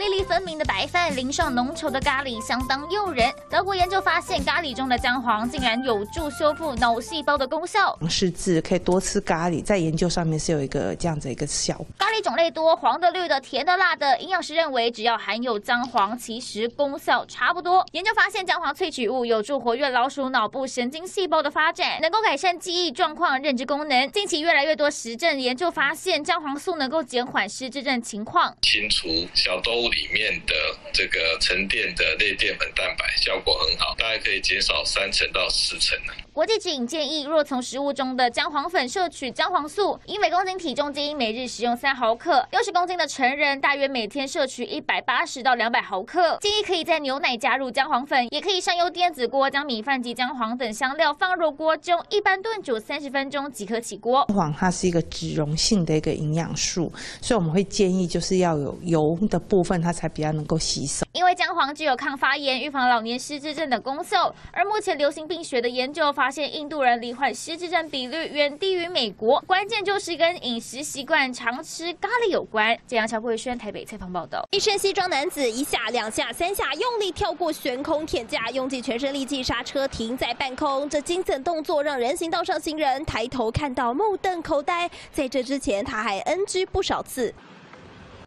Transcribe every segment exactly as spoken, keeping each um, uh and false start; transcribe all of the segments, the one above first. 粒粒分明的白饭淋上浓稠的咖喱，相当诱人。德国研究发现，咖喱中的姜黄竟然有助修复脑细胞的功效。是指可以多吃咖喱，在研究上面是有一个这样子一个效果。咖喱种类多，黄的、绿的、甜的、辣的。营养师认为，只要含有姜黄，其实功效差不多。研究发现，姜黄萃取物有助活跃老鼠脑部神经细胞的发展，能够改善记忆状况、认知功能。近期越来越多实证研究发现，姜黄素能够减缓失智症情况，清除小动物里面的这个沉淀的类淀粉蛋白，效果很好，大概可以减少三成到四成呢。国际指引建议，若从食物中的姜黄粉摄取姜黄素，以每公斤体重建议每日食用三毫克；六十公斤的成人大约每天摄取一百八十到两百毫克。建议可以在牛奶加入姜黄粉，也可以上油电子锅将米饭及姜黄等香料放入锅中，一般炖煮三十分钟即可起锅。姜黄它是一个脂溶性的一个营养素，所以我们会建议就是要有油的部分，它才比较能够吸收。因为姜黄具有抗发炎、预防老年失智症的功效，而目前流行病学的研究发现，印度人罹患失智症比率远低于美国，关键就是跟饮食习惯常吃咖喱有关。这样，乔慧轩台北采访报道。一身西装男子一下、两下、三下，用力跳过悬空铁架，用尽全身力气刹车停在半空。这精准动作让人行道上行人抬头看到目瞪口呆。在这之前，他还 N G 不少次。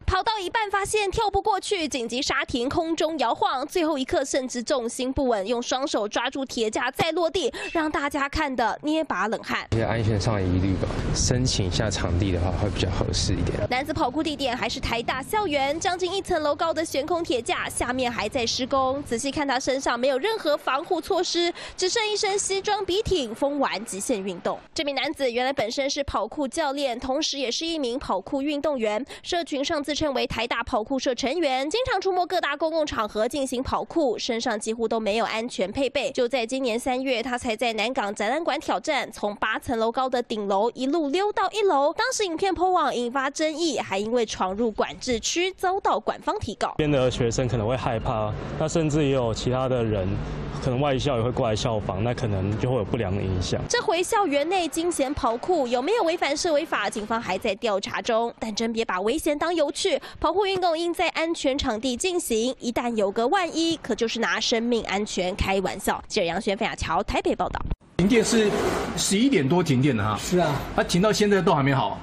跑到一半发现跳不过去，紧急刹停，空中摇晃，最后一刻甚至重心不稳，用双手抓住铁架再落地，让大家看得捏把冷汗。一些安全上的疑虑吧，申请一下场地的话会比较合适一点。男子跑酷地点还是台大校园，将近一层楼高的悬空铁架，下面还在施工。仔细看他身上没有任何防护措施，只剩一身西装笔挺，疯玩极限运动。这名男子原来本身是跑酷教练，同时也是一名跑酷运动员，社群上自自称为台大跑酷社成员，经常出没各大公共场合进行跑酷，身上几乎都没有安全配备。就在今年三月，他才在南港展览馆挑战，从八层楼高的顶楼一路溜到一楼。当时影片 po 网引发争议，还因为闯入管制区遭到馆方提告。这边的学生可能会害怕，那甚至也有其他的人，可能外校也会过来效仿，那可能就会有不良的影响。这回校园内惊险跑酷有没有违反社违法，警方还在调查中。但真别把危险当有趣。跑酷运动应在安全场地进行，一旦有个万一，可就是拿生命安全开玩笑。记者杨轩、费亚乔台北报道。停电是十一点多停电的哈，是啊，它停到现在都还没好，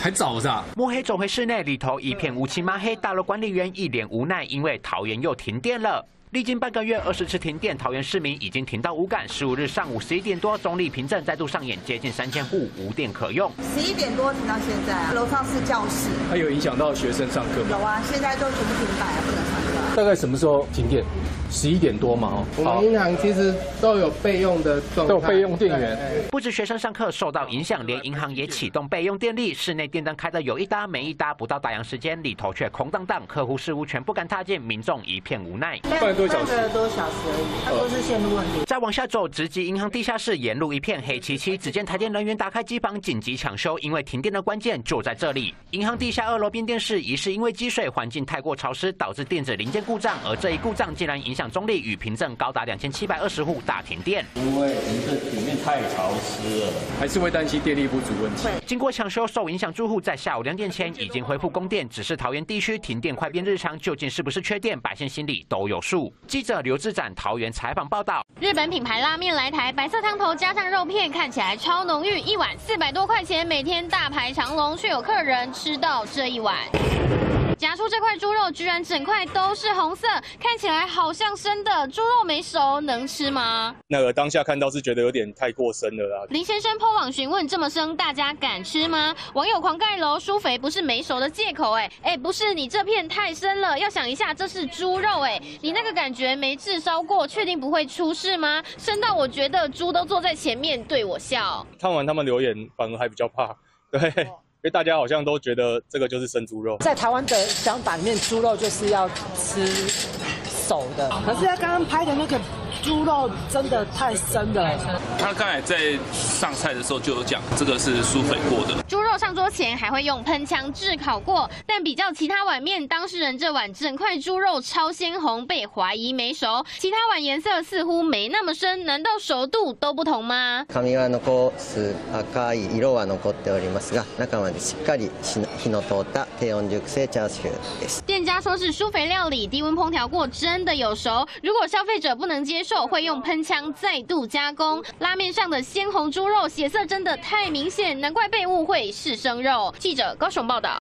还早是吧？摸黑走回室内，里头一片乌漆抹黑，大楼管理员一脸无奈，因为桃园又停电了。历经半个月，二十次停电，桃园市民已经停到无感。十五日上午十一点多，中坜平镇再度上演接近三千户无电可用。十一点多停到现在、啊，楼上是教室，它有影响到学生上课吗？有啊，现在都全部停摆，不能上课、啊。大概什么时候停电？十一点多嘛，哦。我们银行其实都有备用的状态，都有备用电源。不止学生上课受到影响，连银行也启动备用电力。室内电灯开的有一搭没一搭，不到打烊时间，里头却空荡荡，客户似乎全不敢踏进，民众一片无奈。半个多小时而已，它都是线路问题。再往下走，直击银行地下室，沿路一片黑漆漆。只见台电人员打开机房紧急抢修，因为停电的关键就在这里。银行地下二楼变电室疑似因为积水环境太过潮湿，导致电子零件故障，而这一故障竟然影响中坜与平镇高达两千七百二十户大停电。因为里面太潮湿了，还是会担心电力不足问题。经过抢修，受影响住户在下午两点前已经恢复供电，只是桃园地区停电快变日常，究竟是不是缺电，百姓心里都有数。记者刘志展桃园采访报道。日本品牌拉面来台，白色汤头加上肉片，看起来超浓郁，一碗四百多块钱，每天大排长龙，却有客人吃到这一碗。夹出这块猪肉，居然整块都是红色，看起来好像生的。猪肉没熟，能吃吗？那个当下看到是觉得有点太过生了啦。林先生 po 网询问：这么生，大家敢吃吗？网友狂盖楼，舒肥不是没熟的借口、欸，哎哎，不是你这片太生了，要想一下，这是猪肉、欸，哎，你那个感觉没炙烧过，确定不会出事吗？生到我觉得猪都坐在前面对我笑。看完他们留言，反而还比较怕，对。因为大家好像都觉得这个就是生猪肉，在台湾的想法里面，猪肉就是要吃熟的。可是他刚刚拍的那个猪肉真的太深了。他刚才在上菜的时候就有讲，这个是疏肥过的。猪肉上桌前还会用喷枪炙烤过，但比较其他碗面，当事人这碗整块猪肉超鲜红，被怀疑没熟；其他碗颜色似乎没那么深，难道熟度都不同吗？ 赤い色は残っておりますが、中までしっかり火の通った低温熟成チャーシューです。店家说是舒肥料理，低温烹调过，真的有熟。如果消费者不能接受，会用喷枪再度加工。拉面上的鲜红猪肉血色真的太明显，难怪被误会是生肉。记者高雄报道。